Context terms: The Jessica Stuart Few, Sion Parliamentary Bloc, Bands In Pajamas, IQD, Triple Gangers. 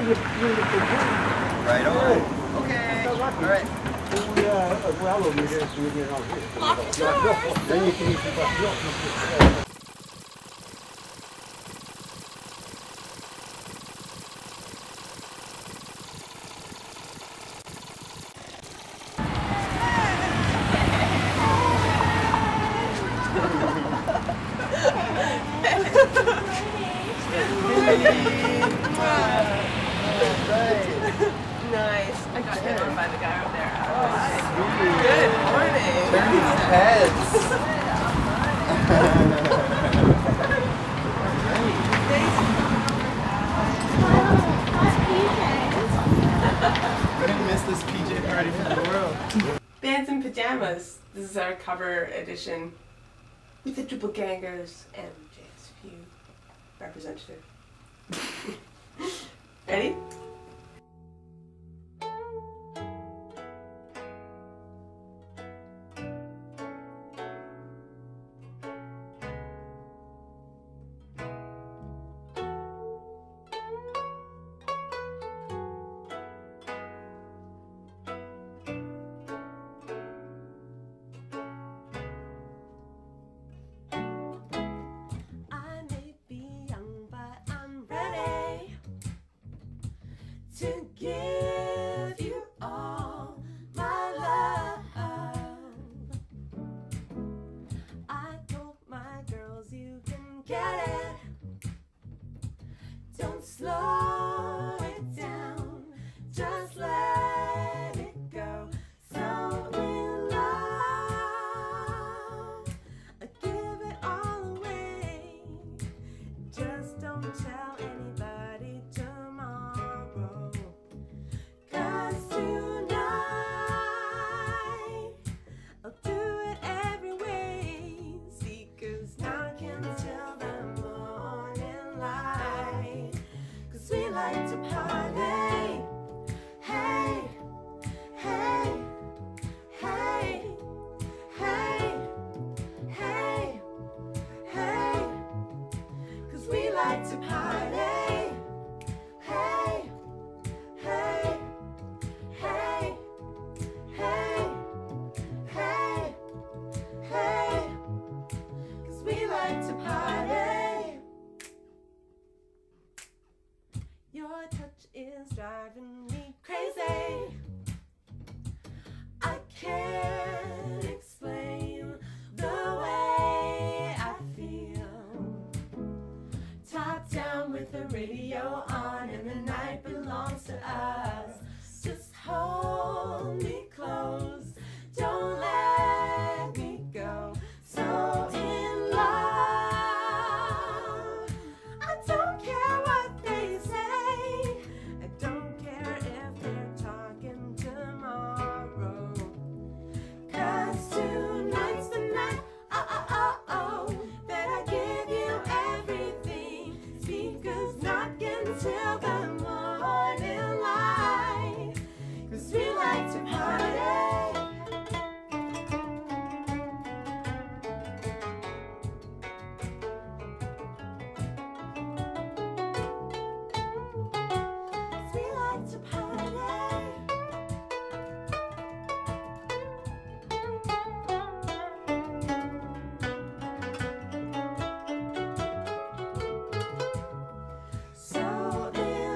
beautiful thing. Right on. Okay. All right. Well over here, so you get out here. Then you can eat the bucket. Nice. I got hit on by the guy over there. Good morning. Turn these heads. Couldn't miss this PJ party for the world. Bands in Pajamas. This is our cover edition with the Triple Gangers and Jessica Stuart Few representative. Ready? To give you all my love, I told my girls you can get it. Don't slow it down, just let it go. So in love, I give it all away. Just don't tell anybody tomorrow. To party, hey, hey, hey, hey, hey, hey, 'cause we like to party, hey, hey, hey, hey, hey, hey, 'cause we like to party. Your touch is driving me crazy. I can't explain the way I feel. Top down with the radio on, and the night belongs to us. Just hold me close. Don't let me go. So in love, I don't care what they say. So